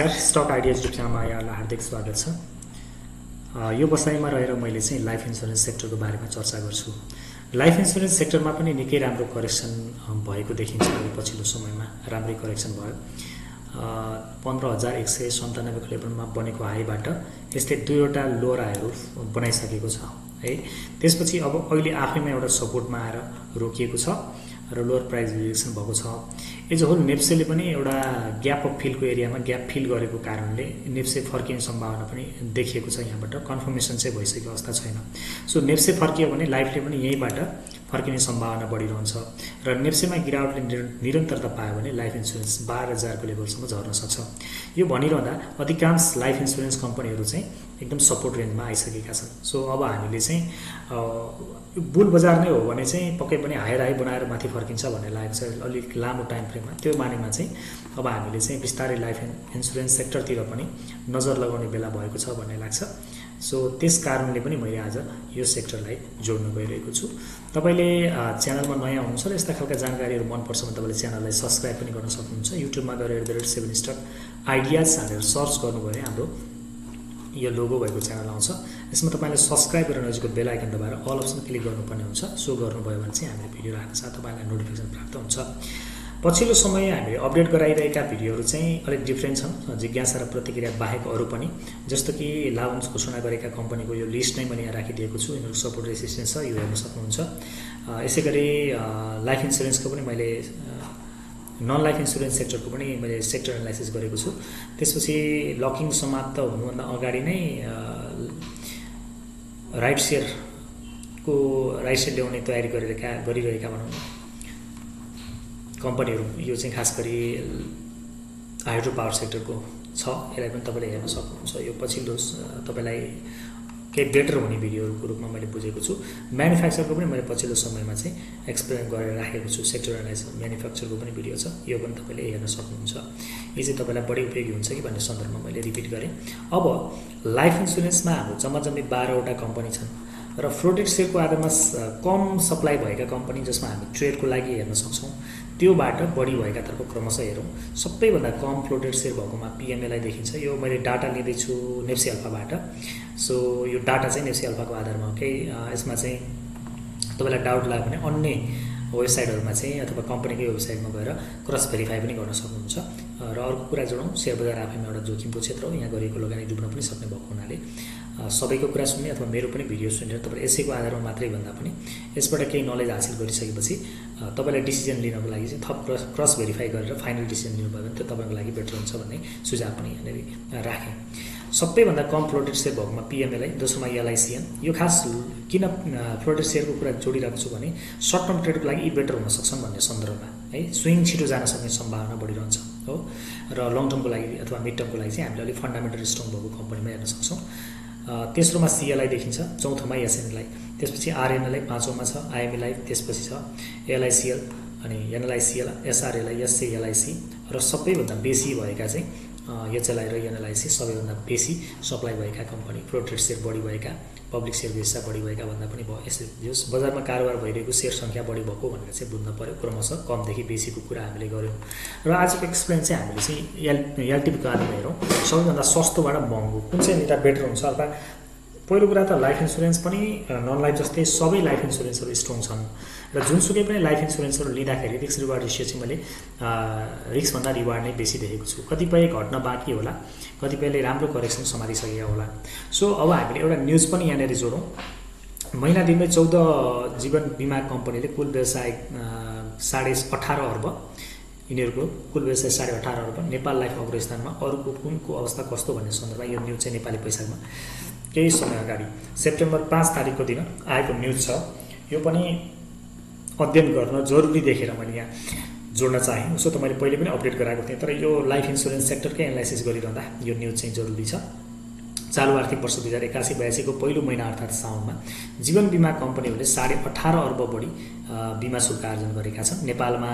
Stock ideas YouTube च्यानलमा यहाँलाई हार्दिक स्वागत छ। यो बसाइमा रहेर मैले चाहिँ लाइफ इन्स्योरेन्स सेक्टरको बारेमा चर्चा गर्छु। लाइफ इन्स्योरेन्स सेक्टरमा पनि निकै राम्रो करेक्सन भएको देखिन्छ। पछिल्लो समयमा राम्रै करेक्सन भयो। 15,197 को लेभलमा बनेको हाईबाट यसले दुईवटा लोअर हाईहरू बनाइसकेको छ है। त्यसपछि अब अहिले आफैमा एउटा सपोर्टमा आएर रोकिएको छ र लोअर प्राइस रिएक्सन भएको छ। एज होल नेप्सेले पनि एउटा ग्याप अफ फिलको एरियामा ग्याप फिल गरेको कारणले नेप्से फर्किने सम्भावना पनि देखिएको छ। यहाँबाट कन्फर्मेसन चाहिँ भइसकेको अवस्था छैन। सो नेप्से फर्कियो भने लाइफले पनि यहीँबाट फर्किने सम्भावना बढिरहन्छ र नेप्सेमा गिरावटले निरन्तरता पायो भने लाइफ इन्स्योरेन्स 12,000 को लेभलसम्म झर्न सक्छ। यो भनिरहँदा अधिकांश लाइफ इन्स्योरेन्स कम्पनीहरू चाहिँ एकदम सपोर्ट रेन्जमा आइसकेका छन्। सो अब हामीले चाहिँ बुल बजार नै हो भने चाहिँ पक्कै पनि हायर हाई बनाएर माथि फर्किन्छ भन्ने लागेको छ अलिक लामो टाइम फ्रेममा। त्यो मानेमा चाहिँ अब हामीले चाहिँ बिस्तारै लाइफ इन्स्योरेन्स सेक्टरतिर पनि नजर लगाउने बेला भएको छ भन्ने लाग्छ। सो त्यस कारणले पनि मैले आज यो सेक्टरलाई जोड्न गइरहेको छु। तपाईले च्यानलमा नयाँ हुनुहुन्छ र यस्ता खालका जानकारीहरू मनपर्छ भने तपाईले च्यानललाई सब्स्क्राइब पनि गर्न सक्नुहुन्छ। युट्युबमा गएर @ स्टक आइडियाज हालेर सर्च गर्नुभयो भने हाम्रो यो लोगो भएको च्यानल आउँछ। यसमा तपाईले सब्स्क्राइब गर्न नजिकको बेल आइकन दबाएर अल अप्सन क्लिक गर्नुपर्ने हुन्छ। सो गर्नुभयो भने चाहिँ हामीले भिडियो राख्छ तपाईलाई नोटिफिकेसन प्राप्त हुन्छ। पछिल्लो समय हामीले अपडेट गराइरहेका भिडियोहरू चाहिँ अलिक डिफ्रेन्ट छन्। जिज्ञासा र प्रतिक्रिया बाहेक अरू पनि, जस्तो कि लाभांश घोषणा गरेका कम्पनीको यो लिस्ट नै मैले यहाँ राखिदिएको छु। यिनीहरू सपोर्ट रेसिस्टेन्स छ, यो हेर्न सक्नुहुन्छ। यसैगरी लाइफ इन्स्योरेन्सको पनि मैले नन लाइफ इन्स्योरेन्स सेक्टरको पनि मैले सेक्टर एनालाइसिस गरेको छु। त्यसपछि लकिङ समाप्त हुनुभन्दा अगाडि नै राइट सेयर ल्याउने तयारी गरिरहेका भनौँ कम्पनीहरू, यो चाहिँ खास गरी हाइड्रो पावर सेक्टरको छ। यसलाई पनि तपाईँले हेर्न सक्नुहुन्छ। यो पछिल्लो तपाईलाई केही बेटर हुने भिडियोहरूको रूपमा मैले बुझेको छु। म्यानुफ्याक्चरको पनि मैले पछिल्लो समयमा चाहिँ एक्सप्लेन गरेर राखेको छु। सेक्टर एनालाइज म्यानुफ्याक्चरको पनि भिडियो छ, यो पनि तपाईँले हेर्न सक्नुहुन्छ। यो चाहिँ तपाईँलाई बढी उपयोगी हुन्छ कि भन्ने सन्दर्भमा मैले रिपिट गरेँ। अब लाइफ इन्सुरेन्समा हाम्रो जम्मा जम्मी 12वटा कम्पनी छन् र फ्लोटेड सेयरको आधारमा कम सप्लाई भएका कम्पनी जसमा हामी ट्रेडको लागि हेर्न सक्छौँ त्योबाट बढी भएकातर्फ क्रमशः हेरौँ। सबैभन्दा कम फ्लोटेड सेयर भएकोमा पिएमएलआई देखिन्छ। यो मैले डाटा लिँदैछु नेप्से अल्फाबाट। सो यो डाटा चाहिँ नेप्से अल्फाको आधारमा हो। केही यसमा चाहिँ तपाईँलाई डाउट लाग्यो भने अन्य वेबसाइटहरूमा चाहिँ अथवा कम्पनीकै वेबसाइटमा गएर क्रस भेरिफाई पनि गर्न सक्नुहुन्छ। र अर्को कुरा जोडौँ, सेयर बजार आफैमा एउटा जोखिमको क्षेत्र हो। यहाँ गरेको लगानी डुब्न पनि सक्ने भएको हुनाले सबैको कुरा सुन्ने अथवा मेरो पनि भिडियो सुनेर तपाईँ यसैको आधारमा मात्रै भन्दा पनि यसबाट केही नलेज हासिल गरिसकेपछि तपाईलाई डिसिजन लिनको लागि चाहिँ थप क्रस भेरिफाई गरेर फाइनल डिसिजन लिनुभयो भने त्यो तपाईँको लागि बेटर हुन्छ भन्ने सुझाव पनि यहाँनिर राखेँ। सबैभन्दा कम फ्लोटेड सेयर भएकोमा पिएमएलआई, दोस्रोमा एलआइसिएन। यो खास किन फ्लोटेड सेयरको कुरा जोडिरहेको छु भने सर्ट टर्म ट्रेडको लागि यी बेटर हुन सक्छन् भन्ने सन्दर्भमा है। स्विङ छिटो जान सक्ने सम्भावना बढिरहन्छ हो र लङ टर्मको लागि अथवा मिड टर्मको लागि चाहिँ हामीले अलिक फन्डामेन्टल स्ट्रङ भएको कम्पनीमा हेर्न सक्छौँ। तेस्रोमा सिएलआई देखिन्छ, चौथोमा एसएनएलआई, त्यसपछि आरएनएलआई, पाँचौँमा छ आइएमएलआई, त्यसपछि छ एलआइसिएल अनि एनएलआइसिएल, एसआरएलआई, एसएलआइसी र सबैभन्दा बेसी भएका चाहिँ एचएलआई र एनएलआइसी सबैभन्दा बेसी सप्लाई भएका कम्पनी। फ्लोटेड सेयर बढी भएका, पब्लिक सेयर बेच्दा बढी भएका भन्दा पनि भयो। यस बजारमा कारोबार भइरहेको सेयर सङ्ख्या बढी भएको भनेर चाहिँ बुझ्न पऱ्यो। क्रमशः कमदेखि बेसीको कुरा हामीले गऱ्यौँ र आजको एक्सप्लेन चाहिँ हामीले चाहिँ एलटिपीको आधारमा हेरौँ। सबैभन्दा सस्तोबाट महँगो कुन चाहिँ नेता बेटर हुन्छ? अथवा पहिलो कुरा त लाइफ इन्सुरेन्स पनि नन लाइफ जस्तै सबै लाइफ इन्सुरेन्सहरू स्ट्रङ छन् र जुनसुकै पनि लाइफ इन्सुरेन्सहरू लिँदाखेरि रिस्क रिवार्ड रेसियो चाहिँ मैले रिस्कभन्दा रिवार्ड नै बेसी देखेको छु। कतिपय घटना बाँकी होला, कतिपयले राम्रो करेक्सन समातिसकेका होला। सो अब हामीले एउटा न्युज पनि यहाँनिर जोडौँ। महिना दिनमै 14 जीवन बिमा कम्पनीले कुल व्यवसाय 18.5 अर्ब, यिनीहरूको कुल व्यवसाय 18.5 अर्ब। नेपाल लाइफ अग्र स्थानमा, अरूको कुनको अवस्था कस्तो भन्ने सन्दर्भमा यो न्युज चाहिँ नेपाली पैसामा केही समय अगाडि सेप्टेम्बर 5 तारिकको दिन आएको न्युज छ। यो पनि अध्ययन गर्न जरुरी देखेर मैले यहाँ जोड्न चाहेँ। उसो त मैले पहिले पनि अपडेट गराएको थिएँ, तर यो लाइफ इन्स्योरेन्स सेक्टरकै एनालाइसिस गरिरहँदा यो न्युज चाहिँ जरुरी छ। चालु आर्थिक वर्ष 2081-82 को पहिलो महिना अर्थात् साउनमा जीवन बिमा कम्पनीहरूले 18.5 अर्ब बढी बिमा शुल्क आर्जन गरेका छन्। नेपालमा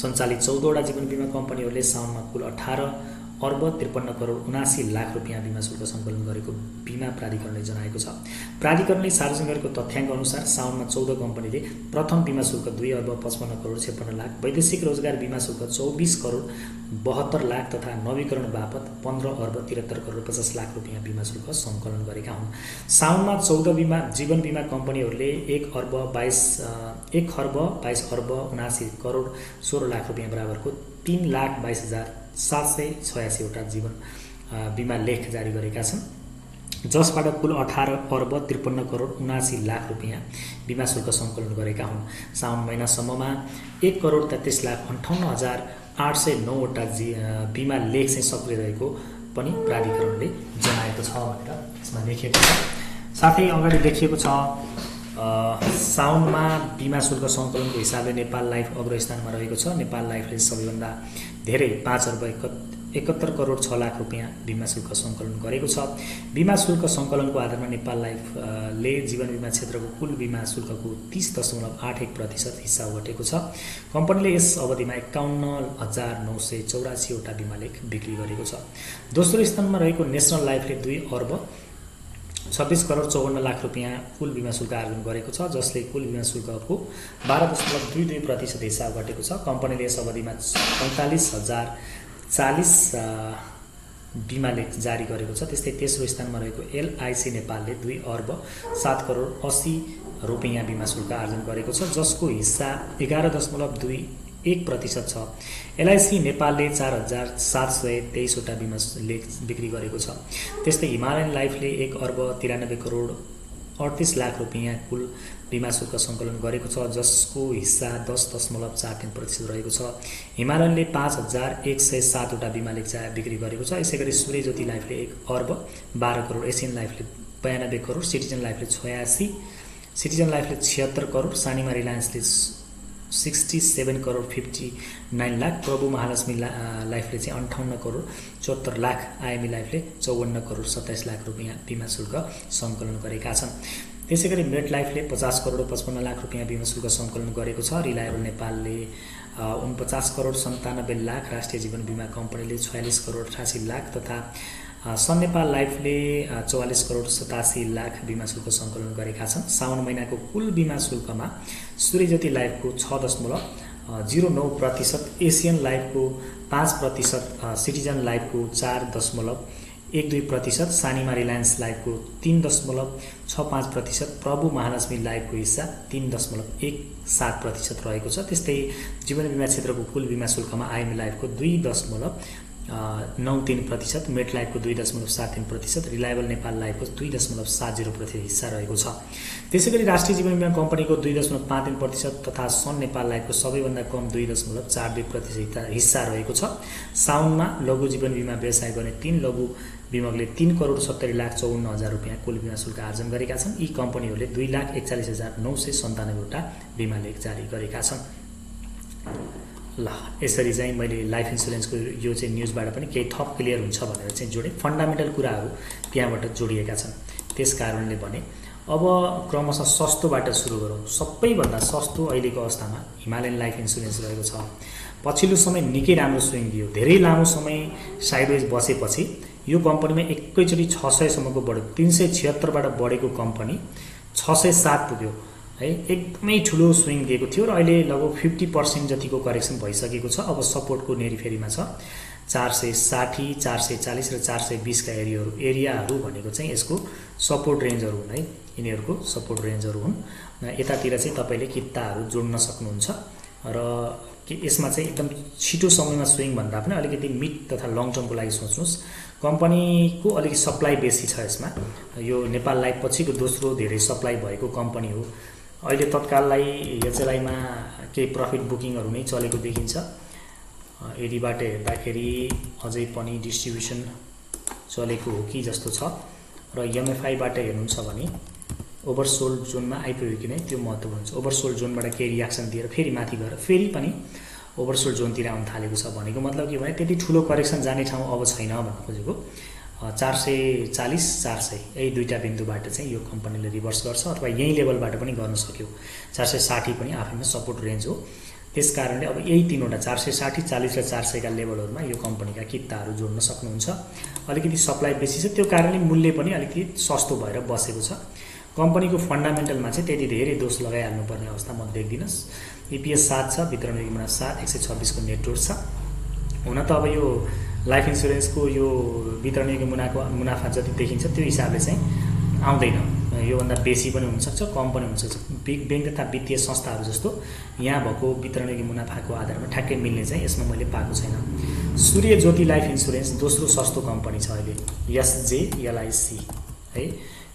सञ्चालित 14वटा जीवन बिमा कम्पनीहरूले साउनमा कुल 18 अर्ब 53 करोड 79 लाख रुपैयाँ बीमा शुल्क सङ्कलन गरेको बीमा प्राधिकरणले जनाएको छ। प्राधिकरणले सार्वजनिक गरेको तथ्याङ्क अनुसार साउनमा 14 कम्पनीले प्रथम बीमा शुल्क 2 अर्ब 55 करोड 56 लाख, वैदेशिक रोजगार बीमा शुल्क 24 करोड 72 लाख तथा नवीकरण बापत 15 अर्ब 73 करोड 50 लाख रुपैयाँ बीमा शुल्क सङ्कलन गरेका हुन्। साउनमा 14 बीमा जीवन बीमा कम्पनीहरूले 1 खर्ब 22 अर्ब 79 करोड 16 लाख रुपैयाँ बराबरको 3,22,786 वटा जीवन बीमा लेख जारी गरेका छन्, जसबाट कुल 18 अर्ब 53 करोड 79 लाख रुपैयाँ बीमा शुल्क सङ्कलन गरेका हुन्। साउन महिनासम्ममा 1 करोड 33 लाख 58,809 वटा बीमा लेख चाहिँ सक्रिय रहेको पनि प्राधिकरणले जनाएको छ भनेर यसमा लेखिएको छ। साथै अगाडि लेखिएको छ साउनमा बीमा शुल्क सङ्कलनको हिसाबले नेपाल लाइफ अग्रस्थानमा रहेको छ। नेपाल लाइफले सबैभन्दा धेरै 5 अर्ब 71 करोड 6 लाख रुपैयाँ बीमा शुल्क सङ्कलन गरेको छ। बीमा शुल्क सङ्कलनको आधारमा नेपाल लाइफले जीवन बीमा क्षेत्रको कुल बीमा शुल्कको 30.81% हिस्सा ओगटेको छ। कम्पनीले यस अवधिमा 51,984 वटा बीमा लेख बिक्री गरेको छ। दोस्रो स्थानमा रहेको नेसनल लाइफले 2 अर्ब 26 करोड 54 लाख रुपैयाँ कुल बीमा शुल्क आर्जन गरेको छ, जसले कुल बीमा शुल्कको 12.22% हिस्सा घटेको छ। कम्पनीले यस अवधिमा 45,040 बीमा लेख जारी गरेको छ। त्यस्तै तेस्रो स्थानमा रहेको एलआइसी नेपालले 2 अर्ब 7 करोड 80 रुपैयाँ बीमा शुल्क आर्जन गरेको छ, जसको हिस्सा 11.21% छ। एलआइसी नेपालले 4,723 वटा बीमा लेख बिक्री गरेको छ। त्यस्तै हिमालयन लाइफले 1 अर्ब 93 करोड 38 लाख रुपैयाँ कुल बीमा शुल्क सङ्कलन गरेको छ, जसको हिस्सा 10.43% रहेको छ। हिमालयनले 5,107 वटा बीमा लेख बिक्री गरेको छ। यसै गरी सूर्यज्योति लाइफले 1 अर्ब 12 करोड, एसियन लाइफले 92 करोड, सिटिजन लाइफले 76 करोड, सानीमा रिलायन्सले 67 करोड 59 लाख, प्रभु महालक्ष्मी लाइफले चाहिँ 58 करोड 74 लाख, आइएमई लाइफले 54 करोड 27 लाख रुपैयाँ बीमा शुल्क सङ्कलन गरेका छन्। त्यसै गरी मेट लाइफले 50 करोड 55 लाख रुपैयाँ बीमा शुल्क सङ्कलन गरेको छ। रिलायबल नेपालले 49 करोड 97 लाख, राष्ट्रिय जीवन बीमा कम्पनीले 46 करोड 88 लाख तथा सन नेपाल लाइफले 44 करोड 87 लाख बीमा शुल्क सङ्कलन गरेका छन्। साउन महिनाको कुल बीमा शुल्कमा सूर्यज्योति लाइफको 6.09%, एसियन लाइफको 5%, सिटिजन लाइफको 4.12%, सानीमा रिलायन्स लाइफको 3.65%, प्रभु महालक्ष्मी लाइफको हिस्सा 3.17% रहेको छ। त्यस्तै जीवन बीमा क्षेत्रको कुल बीमा शुल्कमा आइएमई लाइफको 2.93%, मेट लाइफको 2.73%, रिलायबल नेपाल लाइफको 2.70% हिस्सा रहेको छ। त्यसै गरी राष्ट्रिय जीवन बीमा कम्पनीको 2.53% तथा सन नेपाल लाइफको सबैभन्दा कम 2.42% हिस्सा रहेको छ। साउनमा लघु जीवन बीमा व्यवसाय गर्ने 3 लघु बीमकले 3 करोड 70 लाख 54 हजार रुपियाँ कुल बीमा शुल्क आर्जन गरेका छन्। यी कम्पनीहरूले 2,41,997 वटा बीमा लेख जारी गरेका छन्। ल यसरी चाहिँ मैले लाइफ इन्सुरेन्सको यो चाहिँ न्युजबाट पनि केही थप क्लियर हुन्छ भनेर चाहिँ जोडेँ। फन्डामेन्टल कुराहरू त्यहाँबाट जोडिएका छन्, त्यस कारणले भने अब क्रमशः सस्तोबाट सुरु गरौँ। सबैभन्दा सस्तो अहिलेको अवस्थामा हिमालयन लाइफ इन्सुरेन्स रहेको छ। पछिल्लो समय निकै राम्रो स्विङ दियो, धेरै लामो समय साइडवेज बसेपछि यो कम्पनीमा एकैचोटि 600 सम्मको बढ्यो। 376बाट बढेको कम्पनी 607 पुग्यो है, एकदमै ठुलो स्विङ दिएको थियो र अहिले लगभग 50% जतिको करेक्सन भइसकेको छ। अब सपोर्टको नेरीफेरीमा छ। 460, 440 र 420 का एरियाहरू भनेको चाहिँ यसको सपोर्ट रेन्जहरू हुन् है, यिनीहरूको सपोर्ट रेन्जहरू हुन्। यतातिर चाहिँ तपाईँले किताहरू जोड्न सक्नुहुन्छ र यसमा चाहिँ एकदम छिटो समयमा स्विङ भन्दा पनि अलिकति मिड तथा लङ टर्मको लागि सोच्नुहोस्। कम्पनीको अलिकति सप्लाई बेसी छ यसमा, यो नेपाललाई पछिको दोस्रो धेरै सप्लाई भएको कम्पनी हो। अहिले तत्काललाई एचएलआईमा केही प्रफिट बुकिङहरू नै चलेको देखिन्छ। एडीबाट हेर्दाखेरि अझै पनि डिस्ट्रिब्युसन चलेको हो कि जस्तो छ, र एमएफआईबाट हेर्नुहुन्छ भने ओभरसोल्ड जोनमा आइपुग्यो कि नै त्यो महत्त्वपूर्ण छ। ओभरसोल्ड जोनबाट केही रियाक्सन दिएर फेरि माथि गएर फेरि पनि ओभरसोल्ड जोनतिर आउन थालेको छ, भनेको मतलब के भने त्यति ठुलो करेक्सन जाने ठाउँ अब छैन भन्न खोजेको। 440, 400 यही दुईटा बिन्दुबाट चाहिँ यो कम्पनीले रिभर्स गर्छ, अथवा यही लेभलबाट पनि गर्न सक्यो। 460 पनि आफैमा सपोर्ट रेन्ज हो। त्यस कारणले अब यही तीनवटा 460 40 र 400 का लेभलहरुमा यो कम्पनीका किताहरू जोड्न सक्नुहुन्छ। अलिकति सप्लाई बेसी छ, त्यो कारणले मूल्य पनि अलिकति सस्तो भएर बसेको छ। कम्पनीको फन्डामेन्टलमा चाहिँ त्यति धेरै दोष लगाइहाल्नु पर्ने अवस्था म देख्दिनस्। ईपीएस 7 छ, वितरण विगमना 7, 126 को नेट वर्थ छ। हुन त अब यो लाइफ इन्स्योरेन्सको यो वितरण विगमनाको मुनाफा जति देखिन्छ त्यो हिसाबले चाहिँ आउँदैन, यो भन्दा बेसी पनि हुन सक्छ, कम पनि हुन सक्छ। बैंक तथा वित्तीय संस्थाहरु जस्तो यहाँ भएको वितरण विगमना मुनाफाको आधारमा ठ्याक्कै मिल्ने चाहिँ यसमा मैले पाएको छैन। सूर्य ज्योति लाइफ इन्स्योरेन्स दोस्रो सस्तो कम्पनी छ अहिले, SJLIC है,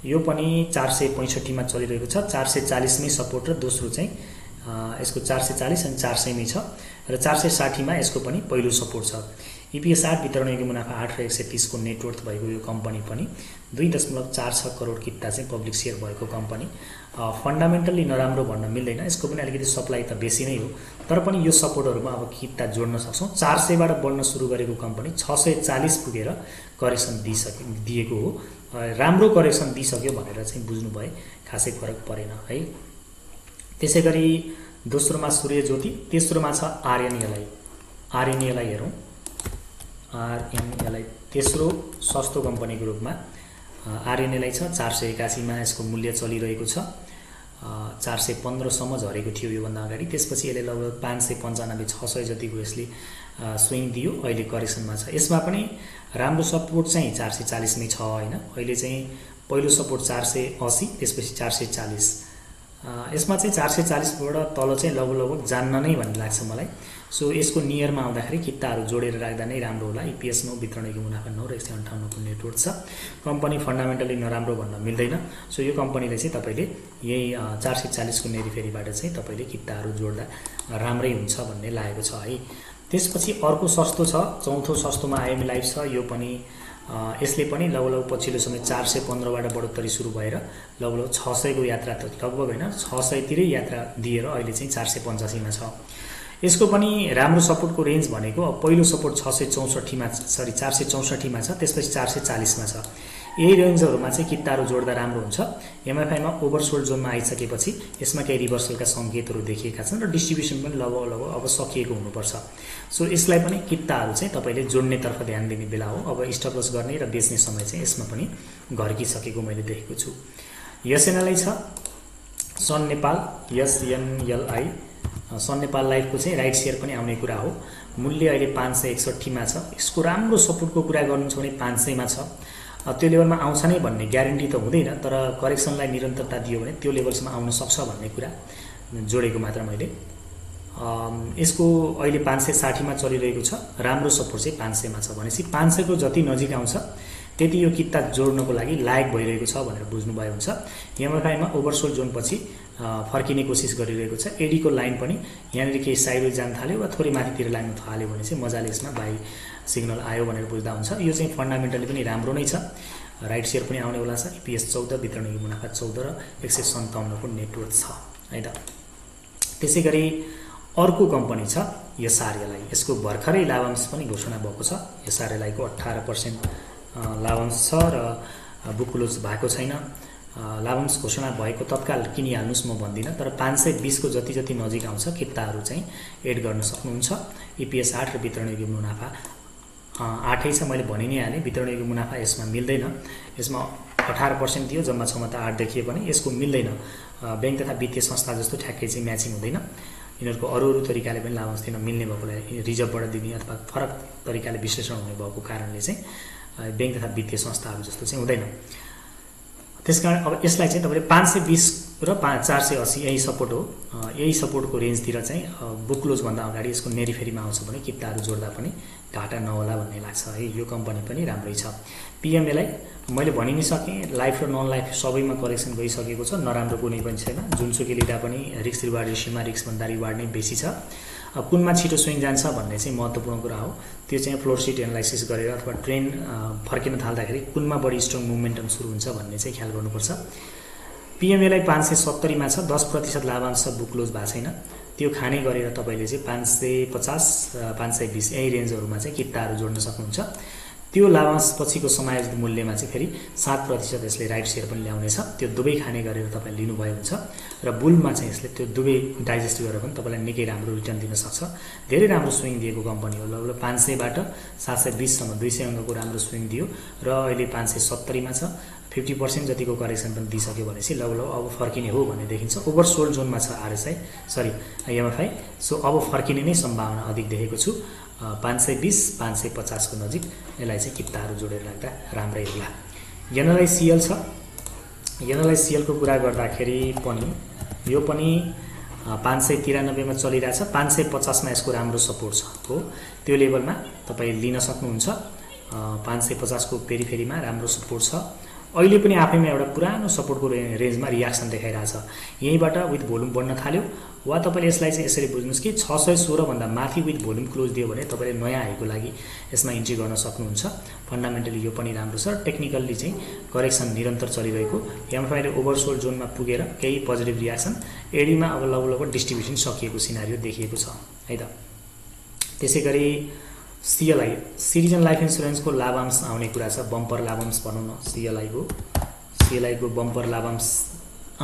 यो पनि 465 मा चलिरहेको छ। 440 मै सपोर्ट र दोस्रो चाहिँ यसको 440 अनि 400 मै छ र 460 मा यसको पनि पहिलो सपोर्ट छ। EPS 8 वितरण योग्य मुनाफा 8 र 130 को नेटवर्थ भएको यो कम्पनी पनि 2.46 करोड किता चाहिँ पब्लिक शेयर भएको कम्पनी। फन्डामेन्टली नराम्रो भन्न मिल्दैन, यसको पनि अलिकति सप्लाई त बेसी नै हो, तर पनि यो सपोर्टहरुमा अब किता जोड्न सक्छौं। 400 बाट बढ्न सुरु गरेको कम्पनी 640 पुगेर करेक्सन दिएको हो, राम्रो करेक्सन दिइसक्यो भनेर चाहिँ बुझ्नु भए खासै फरक परेन है। त्यसैगरी दोस्रोमा सूर्य ज्योति, तेस्रोमा छ RNLI हेरौं। RNLI तेस्रो सस्तो कम्पनीको रूपमा RNLI छ। 481 मा यसको मूल्य चलिरहेको छ, 415 सम्म झरेको थियो यो भन्दा अगाडि। त्यसपछि यसले लगभग 595 600 जतिको यसले स्विङ दियो, अहिले करेक्सनमा छ। यसमा पनि राम्रो सपोर्ट चाहिँ 440 मै छ हैन, अहिले चाहिँ पहिलो सपोर्ट 480 त्यसपछि 440। यसमा चाहिँ 440 बाट तल चाहिँ लगभग जान्न नै भन्ने लाग्छ मलाई। सो यसको नियरमा आउँदाखेरि किताहरू जोडेर राख्दा नै राम्रो होला। EPS 9 वितरण योग्य मुनाफा 9 र 158 को नेटवर्थ छ। कम्पनी फन्डामेन्टली नराम्रो भन्न मिल्दैन। सो यो कम्पनीले चाहिँ तपाईले यही 440 को नेरीफेरीबाट चाहिँ तपाईले किताहरू जोड्दा राम्रै हुन्छ भन्ने लागेको छ है। त्यसपछि अर्को सस्तो छ, चौथो सस्तोमा IM लाइफ छ। यो पनि यसले पनि लगभग पछिल्लो समय 415 बाट बढोत्तरी सुरु भएर लगभग 600 को यात्रा त लगभग हैन 600 तिरै यात्रा दिएर अहिले चाहिँ 485 मा छ। यसको पनि राम्रो सपोर्टको रेन्ज भनेको पहिलो सपोर्ट 664 मा, सरी 464 मा छ, त्यसपछि 440 मा छ। यही रेन्जहरुमा चाहिँ किताहरू जोड्दा राम्रो हुन्छ। MFI मा ओभरसोल्ड जोनमा आइसकेपछि यसमा केही रिभर्सलका संकेतहरु देखिएका छन् र डिस्ट्रिब्युसन पनि लगभग अब सकिएको हुनुपर्छ। सो यसलाई पनि किताहरू चाहिँ तपाईले जोड्ने तर्फ ध्यान दिने बेला हो। अब स्टप लस गर्ने र बेच्ने समय चाहिँ यसमा पनि घरकी सकेको मैले देखेको छु। SNLI छ, Sun Nepal, SNLI Sun Nepal life को चाहिँ राइट शेयर पनि आउने कुरा हो। मूल्य अहिले 561 मा छ। यसको राम्रो सपोर्टको कुरा गर्नुहुन्छ भने 500 मा छ। त्यो लेभलमा आउँछ नै भन्ने ग्यारेन्टी त हुँदैन, तर करेक्सनलाई निरन्तरता दियो भने त्यो लेभलसम्म आउन सक्छ भन्ने कुरा जोडेको मात्र मैले। यसको अहिले 560 मा चलिरहेको छ, राम्रो सपोर्ट चाहिँ 500 मा छ। भनेपछि 500 को जति नजिक आउँछ त्यति यो किता जोड्नको लागि लायक भइरहेको छ भनेर बुझ्नु भए हुन्छ। MFI मा ओभरसोल्ड जोन पछि फर्किने कोसिस गरिरहेको छ। AD को लाइन पनि यहाँ निकै साइडवे जान थाल्यो वा थोरै माथितिर लाग्न थाल्यो भने चाहिँ मजाले यसमा बाइ सिग्नल आयो भनेर बुझ्दा हुन्छ। यो चाहिँ फन्डामेन्टली पनि राम्रो नै छ, राइट शेयर पनि आउने वाला छ। EPS 14 वितरण योग्य मुनाफा 14 र 157 को नेटवर्थ छ है त। त्यसैगरी अर्को कम्पनी छ SRLI। यसको भर्खरै लाभांश पनि घोषणा भएको छ। SRLI को 18% लाभांश छ र बुक क्लोज भएको छैन। लाभांश घोषणा भएको तत्काल किनिहाल्नुस् म भन्दिन, तर 520 को जति जति नजिक आउँछ किताहरू चाहिँ एड गर्न सक्नुहुन्छ। EPS 8 र वितरण योग्य मुनाफा 8 छ, मैले भनि नै हाले। वितरण योग्य मुनाफा यसमा मिल्दैन, यसमा 18% थियो, जम्मा क्षमता 8 देखिए पनि यसको मिल्दैन। बैंक तथा वित्तीय संस्था जस्तो ठ्याक्कै चाहिँ म्याचिङ हुँदैन। यिनीहरुको अरु तरिकाले पनि लाभांश दिन मिल्ने भएकोले रिजर्भबाट दिने अथवा फरक तरिकाले विश्लेषण हुने भएको कारणले चाहिँ बैंक तथा वित्तीय संस्थाहरु जस्तो चाहिँ हुँदैन। त्यसकारण अब यसलाई चाहिँ तपाईले 520 र 480 यही सपोर्ट हो, यही सपोर्टको रेन्जतिर चाहिँ बुक क्लोज भन्दा अगाडि यसको नेरीफेरीमा आउँछ भने किताहरू जोड्दा पनि घाटा नहोला भन्ने लाग्छ है। यो कम्पनी पनि राम्रै छ। PMLI मैले भनि नै सके, लाइफ र नन लाइफ सबैमा करेक्सन गइसकेको छ, नराम्रो कुनै पनि छैन। जुनसुकै लिँदा पनि रिस्क रिवार्ड रेसियोमा रिस्क भन्दा रिवार्ड नै बेसी छ। कुनमा छिटो स्विङ जान्छ भन्ने चाहिँ महत्त्वपूर्ण कुरा हो। त्यो चाहिँ फ्लोर शीट एनालाइसिस गरेर अथवा ट्रेन फर्किन थाल्दाखेरि कुनमा बढी स्ट्रङ मोमेन्टम सुरु हुन्छ भन्ने चाहिँ ख्याल गर्नुपर्छ। PMLI 570 मा छ, 10% लाभांश बुक क्लोज भएको छैन। त्यो खाने गरेर तपाईले चाहिँ 550 520 यही रेन्जहरुमा चाहिँ किताहरू जोड्न सक्नुहुन्छ। त्यो लाभांश पछिको समायोजित मूल्यमा चाहिँ फेरि 7% यसले राइट शेयर पनि ल्याउने छ। त्यो दुबै खाने गरेर तपाईले लिनु भए हुन्छ र बुलमा चाहिँ यसले त्यो दुबै डाइजेस्ट गरेर पनि तपाईलाई निकै राम्रो रिटर्न दिन सक्छ। धेरै राम्रो स्विङ दिएको कम्पनी हो। लगभग 500 बाट 720 सम्म 200 अंकको राम्रो स्विङ दियो र अहिले 570 मा छ। 50% जतिको करेक्सन पनि दिइसक्यो भनेपछि लगभग अब फर्किने हो भन्ने देखिन्छ। ओभरसोल्ड जोनमा छ आरएसआई सरी एमएफआई। सो अब फर्किने नै सम्भावना अधिक देखेको छु। 520-550 को नजिक यसलाई चाहिँ किताहरू जोडेर राख्दा राम्रै होला। एनएलआईसीएल छ। एनएलआईसीएल को कुरा गर्दाखेरि पनि यो पनि 593 मा चलिरहेछ। 550 मा यसको राम्रो सपोर्ट छ। हो त्यो लेभलमा तपाई लिन सक्नुहुन्छ। 550 को पेरिफेरीमा राम्रो सपोर्ट छ। अहिले पनि आफैमा एउटा पुरानो सपोर्टको रेन्जमा रियाक्सन देखाइरहेछ। यहीबाट विथ भोल्युम बढ्न थाल्यो वा तपाईले यसलाई चाहिँ यसरी बुझ्नुस् कि 616 भन्दा माथि विथ भोल्युम क्लोज दियो भने तपाईले नयाँ हाईको लागि यसमा इन्ट्री गर्न सक्नुहुन्छ। फन्डामेन्टली यो पनि राम्रो छ। टेक्निकली चाहिँ करेक्सन निरन्तर चलिरहेको। एमएफआई ले ओभरसोल्ड जोनमा पुगेर केही पोजिटिभ रियाक्सन एडीमा अब लगभग डिस्ट्रिब्युसन सकिएको सिनारियो देखिएको छ है त। त्यसैगरी सीएलआई सिरिजन लाइफ इन्स्योरेन्स को लाभांश आउने कुरा छ। बम्पर लाभांश भनौं न। सीएलआई को बम्पर लाभांश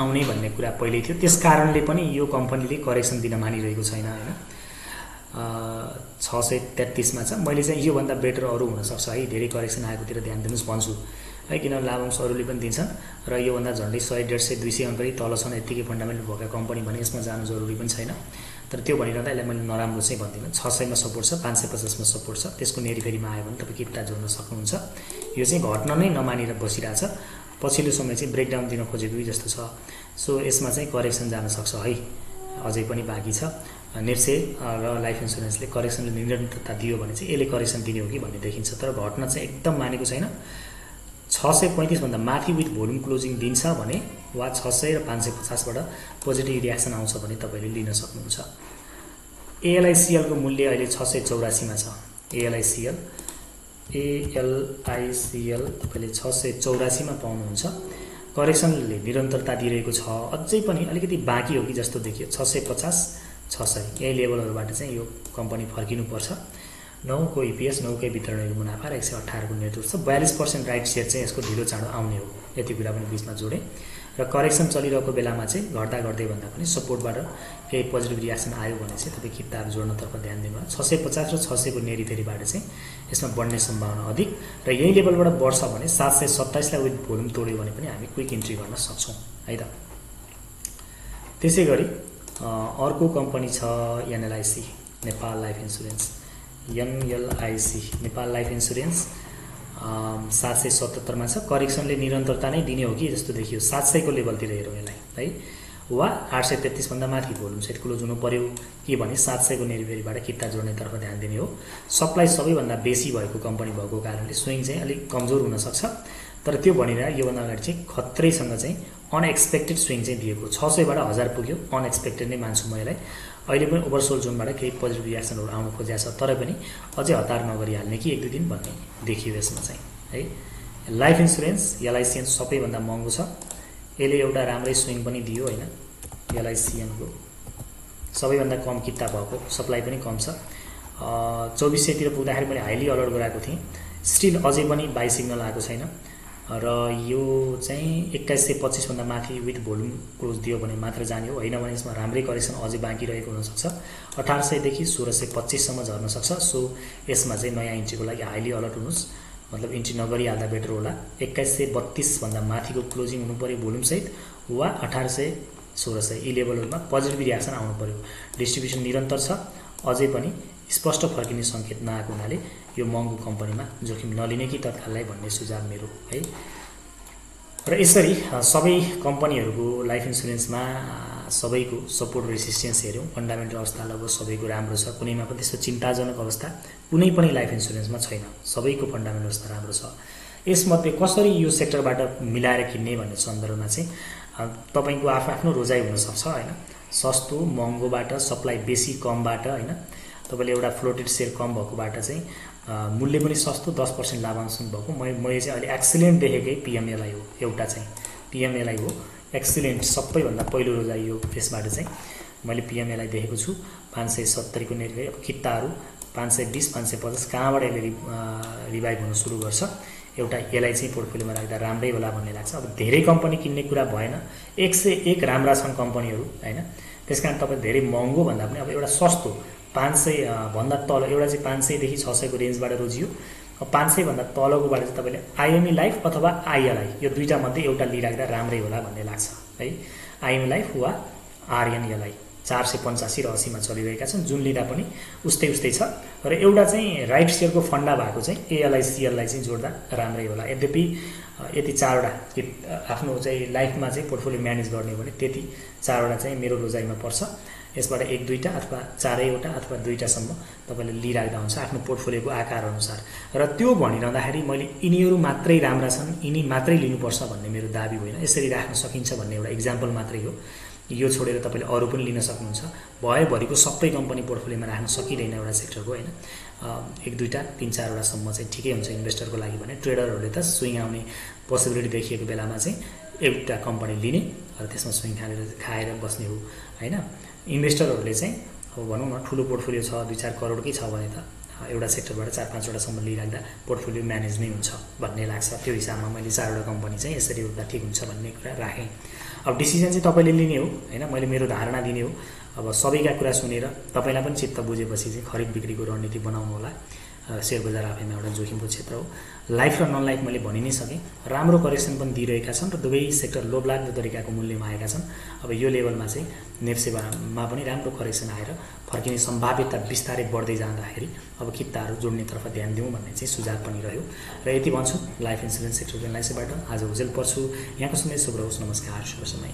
आउने भन्ने कुरा पहिल्यै थियो। त्यसकारणले पनि यो कम्पनीले करेक्सन दिन मानिरहेको छैन हैन। 633 मा छ। मैले चाहिँ यो भन्दा बेटर अरु हुन सक्छ है। धेरै करेक्सन आएकोतिर ध्यान दिनुस् भन्छु है। किन लाभांश अरुले पनि दिन्छन् र यो भन्दा झन्डै 100-150-200 अंकले तल छन्। यतिकै फन्डामेन्टल भएका कम्पनी भने यसमा जानु जरुरी पनि छैन। तर त्यो भनिरहँदा यसलाई मैले नराम्रो चाहिँ भन्दिनँ। 600 मा सपोर्ट छ, 550 मा सपोर्ट छ। त्यसको नेरीफेरीमा आयो भने तपाई किप्टा जोड्न सक्नुहुन्छ। यो चाहिँ घट्न नै नमानेर बसिराछ। पछिल्लो समय चाहिँ ब्रेकडाउन दिन खोजेको जस्तो छ। सो यसमा चाहिँ करेक्सन जान सक्छ है। अझै पनि बाकी छ। नेप्से र लाइफ इन्स्योरेन्सले करेक्सनले निरन्तरता दियो भने चाहिँ यसले करेक्सन दिने हो कि भन्ने देखिन्छ। तर घट्न चाहिँ एकदम मानेको छैन। 635 भन्दा माथि विथ भोल्युम क्लोजिङ दिन्छ भने वा 600 र 550 बाट पोजिटिभ रियाक्सन आउँछ भने तपाईले लिन सक्नुहुन्छ। एएलआईसीएल को मूल्य अहिले 684 मा छ। एएलआईसीएल तपाईले 684 मा पाउनुहुन्छ। करेक्सनले निरन्तरता दिइरहेको छ। अझै पनि अलिकति बाँकी हो कि जस्तो देखियो। 650-600 यही लेभलहरुबाट चाहिँ यो कम्पनी फर्किनु पर्छ। 9 को ईपीएस, 9 के वितरणको मुनाफा र 118 को नेटवर्क छ। 42% राइट शेयर चाहिँ यसको ढिलो चाँडो आउने हो। यति कुरा पनि बीचमा जोडे र करेक्सन चलिरहेको बेलामा चाहिँ घट्दा गर्दै भन्दा पनि सपोर्टबाट केही पोजिटिभ रियाक्सन आयो भने चाहिँ तपाई किताब जोड्नतर्फ ध्यान दिनुहोला। 650 र 600 को नेरीफेरीबाट चाहिँ यसमा बढ्ने सम्भावना अधिक र यही लेभलबाट बढ्छ भने 727 लाई विथ भोल्युम तोड्यो भने पनि हामी क्विक इन्ट्री गर्न सक्छौं है त। त्यसैगरी अर्को कम्पनी छ NLIC Nepal life insurance. NLIC Nepal life insurance 777 मा छ। करेक्सनले निरन्तरता नै दिने हो कि जस्तो देखियो। 700 को लेभलतिर हेरौँ यसलाई है। वा 833 भन्दा माथि भोल्युम सेट क्लोज हुनु पर्यो के भने 700 को नेरीफेरीबाट किता जोड्ने तर्फ ध्यान दिने हो। सप्लाई सबैभन्दा बेसी भएको कम्पनी भएको कारणले स्विङ चाहिँ अलिक कमजोर हुन सक्छ। तर त्यो भनिरा यो भन्दा अगाडि चाहिँ खतरैसँग चाहिँ अनएक्सपेक्टेड स्विङ चाहिँ दिएको। 600 बाट 1000 पुग्यो। अनएक्सपेक्टेड नै मान्छु म यसलाई। अहिले पनि ओभरसोल्ड जोनबाट केही पोजिटिभ रियाक्सनहरु आउन खोजेको छ। तर पनि अझै हतार नगरी हाल्ने कि 1-2 दिन भन्ने देखियो यसमा चाहिँ है। लाइफ इन्स्योरेन्स एलआईसीएन सबैभन्दा महँगो छ। यसले एउटा राम्रै स्विङ पनि दियो हैन। एलआईसीएन को सबैभन्दा कम किता भएको, सप्लाई पनि कम छ। 2400 तिर पुग्दाखेरि मैले हाईली अलर्ट गराएको थिएँ। स्टिल अझै पनि बाइ सिग्नल आएको छैन र यो चाहिँ 2125 भन्दा माथि विथ भोल्युम क्लोज दियो भने मात्र जाने हो। हैन भने यसमा राम्रै करेक्सन अझै बाँकी रहेको हुन सक्छ। 1800 देखि 1625 सम्म झर्न सक्छ। सो यसमा चाहिँ नयाँ इन्ट्रीको लागि हाईली अलर्ट हुनुस्। मतलब इन्ट्री नगरी हाल्दा बेटर होला। 2132 भन्दा माथिको क्लोजिङ हुनु पर्यो भोल्युम सहित वा 1800-1600 यी लेभलहरुमा पोजिटिभ रियाक्सन आउनु पर्यो। डिस्ट्रिब्युसन निरन्तर छ। अझै पनि स्पष्ट फर्किने संकेत नआएको हुनाले यो महँगो कम्पनीमा जोखिम नलिने कि तत्काललाई भन्ने सुझाव मेरो है। र यसरी सबै कम्पनीहरुको लाइफ इन्स्योरेन्समा सबैको सपोर्ट रेसिस्टेन्स हेर्यौं। फन्डामेन्टल अवस्था लगभग सबैको राम्रो छ। कुनैमा पनि त्यस्तो चिन्ताजनक अवस्था कुनै पनि लाइफ इन्स्योरेन्समा छैन। सबैको फन्डामेन्टल अवस्था राम्रो छ। यसमध्ये कसरी यो सेक्टरबाट मिलाएर किन्ने भन्ने सन्दर्भमा चाहिँ तपाईको आफ्नो रोजाइ हुन सक्छ हैन। सस्तो महँगोबाट सप्लाई बेसी कमबाट हैन। तपाईले एउटा फ्लोटेड शेयर कम भएकोबाट चाहिँ मूल्य पनि सस्तो 10% लाभांश भएको। मैले चाहिँ अहिले एक्सिलेन्ट देखेकै पीएमएलआई हो। एउटा चाहिँ पीएमएलआई हो एक्सिलेन्ट। सबैभन्दा पहिलो रोजाइ यो त्यसबाट चाहिँ मैले पीएमएलआई देखेको छु। 570 को नेरीफेरी किताहरू 520 550 कहाँबाट यसले रिवाइभ हुन सुरु गर्छ। एउटा एलआई चाहिँ पोर्टफोलियोमा राख्दा राम्रै होला भन्ने लाग्छ। अब धेरै कम्पनी किन्ने कुरा भएन, 101 राम्रा छन् कम्पनीहरू हैन, त्यसकारण तपाईं धेरै महँगो भन्दा पनि अब एउटा सस्तो 500 भन्दा तल एउटा चाहिँ 500 देखि 600 को रेन्जबाट रोजियो। अब 500 भन्दा तलकोबाट चाहिँ तपाईले आईएमई लाइफ अथवा आईएलआई यो दुईटा मध्ये एउटा लिइराख्दा राम्रै होला भन्ने लाग्छ है। आईएमई लाइफ वा आरएनएलआई 485 र 80 मा चलिरहेका छन्, जुन लिदा पनि उस्तै उस्तै छ। र एउटा चाहिँ राइट शेयर को फन्डा भएको चाहिँ एएलआईसीएल लाई चाहिँ जोड्दा राम्रै होला। यद्यपि यति चारवटा आफ्नो चाहिँ लाइफमा चाहिँ पोर्टफोलियो म्यानेज गर्ने भने त्यति चारवटा चाहिँ मेरो रोजाइमा पर्छ। यसबाट एक दुईटा अथवा चारैवटा अथवा दुईटा सम्म तपाईले लिइराख्दा हुन्छ आफ्नो पोर्टफोलियोको आकार अनुसार। र त्यो भनिरहँदाखेरि मैले यिनीहरु मात्रै राम्रा छन्, यिनी मात्रै लिनुपर्छ भन्ने मेरो दाबी होइन, यसरी राख्न सकिन्छ भन्ने एउटा एक्जाम्पल मात्रै हो। यो छोडेर तपाईले अरु पनि लिन सक्नुहुन्छ। भएभरिको सबै कम्पनी पोर्टफोलियोमा राख्न सकिदैन एउटा सेक्टरको हैन, एक दुईटा तीन चारवटा सम्म चाहिँ ठिकै हुन्छ इन्भेस्टरको लागि भने। ट्रेडरहरुले त स्विङ आउने पोसिबिलिटी देखिएको बेलामा चाहिँ एउटा कम्पनी लिने र त्यसमा स्विङ खाएर बस्ने हो हैन। इन्भेस्टरहरुले चाहिँ अब भनौं न ठूलो पोर्टफोलियो छ 2-4 करोडकै छ भने त एउटा सेक्टरबाट 4-5 वटा सम्म लिइराख्दा पोर्टफोलियो म्यानेज नै हुन्छ भन्ने लाग्छ। त्यो हिसाबमा मैले 4 वटा कम्पनी चाहिँ यसरी उठ्दा ठिक हुन्छ भन्ने कुरा राखेँ। अब डिसिजन चाहिँ तपाईले लिने हो हैन, मैले मेरो धारणा दिने हो। अब सबैका कुरा सुनेर तपाईलाई पनि चित्त बुझेपछि चाहिँ खरीद बिक्रीको रणनीति बनाउनु होला। शेयर बजार आफैमा एउटा जोखिमको क्षेत्र हो। लाइफ र नन लाइफ मैले भनि नै सके, राम्रो करेक्सन पनि दिइरहेका छन् र दुवै सेक्टर लोभलाग्दो तरिकाको मूल्यमा आएका छन्। अब यो लेभलमा चाहिँ नेप्सेमा पनि राम्रो करेक्सन आएर फर्किने सम्भाव्यता विस्तारै बढ्दै जाँदाखेरि अब किताहरू जोड्नेतर्फ ध्यान दिउँ भन्ने चाहिँ सुझाव पनि रह्यो। र यति भन्छु, लाइफ इन्स्योरेन्स सेक्टरको एनालाइसिसबाट आज उजेल पर्छु। यहाँको समय शुभ रहोस्। नमस्कार, शुभ समय।